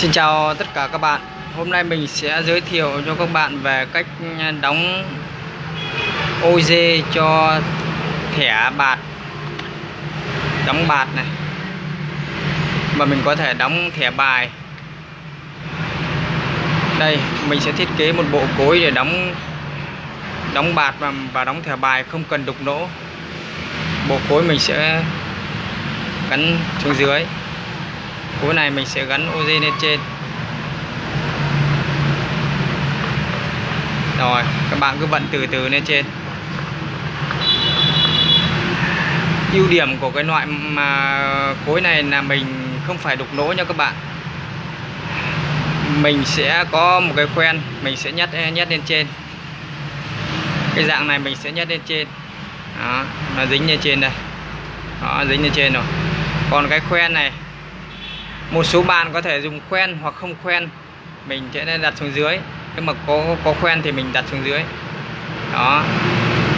Xin chào tất cả các bạn. Hôm nay mình sẽ giới thiệu cho các bạn về cách đóng OG cho thẻ bạc, đóng bạc này, mà mình có thể đóng thẻ bài. Đây, mình sẽ thiết kế một bộ cối để đóng bạc và đóng thẻ bài không cần đục lỗ. Bộ cối mình sẽ gắn xuống dưới. Cối này mình sẽ gắn OG lên trên. Rồi, các bạn cứ vận từ từ lên trên. Ưu điểm của cái loại mà cối này là mình không phải đục lỗ nha các bạn. Mình sẽ có một cái khoen, mình sẽ nhét lên trên. Cái dạng này mình sẽ nhét lên trên. Đó, nó dính lên trên đây. Đó, dính lên trên rồi. Còn cái khoen này, một số bạn có thể dùng khoen hoặc không khoen, mình sẽ đặt xuống dưới. Nếu mà có khoen thì mình đặt xuống dưới. Đó,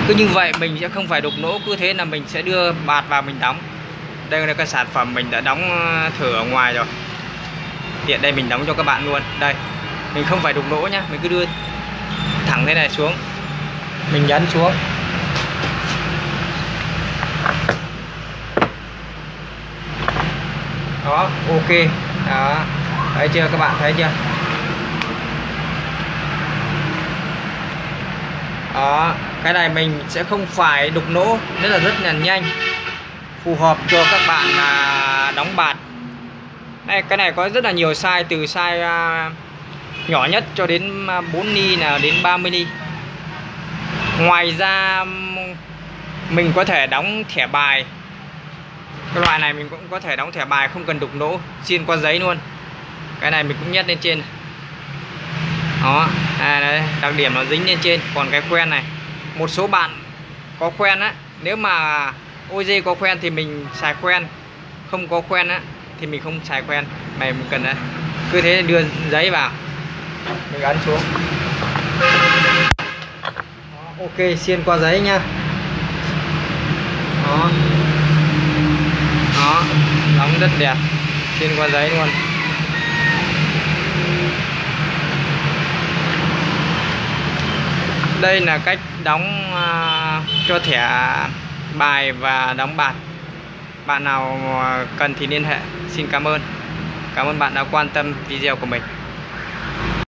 cứ như vậy mình sẽ không phải đục lỗ, cứ thế là mình sẽ đưa bạt vào mình đóng. Đây là cái sản phẩm mình đã đóng thử ở ngoài rồi, tiện đây mình đóng cho các bạn luôn. Đây, mình không phải đục lỗ nhá, mình cứ đưa thẳng thế này xuống, mình nhấn xuống. Đó, ok. Đó, thấy chưa các bạn, thấy chưa? Đó, cái này mình sẽ không phải đục lỗ, rất là nhanh, phù hợp cho các bạn đóng bạt. Cái này có rất là nhiều size, từ size nhỏ nhất cho đến 4 ni là đến 30 ni. Ngoài ra mình có thể đóng thẻ bài. Cái loại này mình cũng có thể đóng thẻ bài không cần đục lỗ, xiên qua giấy luôn. Cái này mình cũng nhét lên trên. Đó, đấy, đặc điểm nó dính lên trên. Còn cái khoen này, một số bạn có khoen á, nếu mà OG có khoen thì mình xài khoen, không có khoen á thì mình không xài khoen. Này mình cần đấy, cứ thế đưa giấy vào, mình ấn xuống. Đó, ok, xiên qua giấy nha. Đó, đó, đóng rất đẹp, xiên qua giấy luôn. Đây là cách đóng cho thẻ bài và đóng bạc. Bạn nào cần thì liên hệ. Xin cảm ơn. Cảm ơn bạn đã quan tâm video của mình.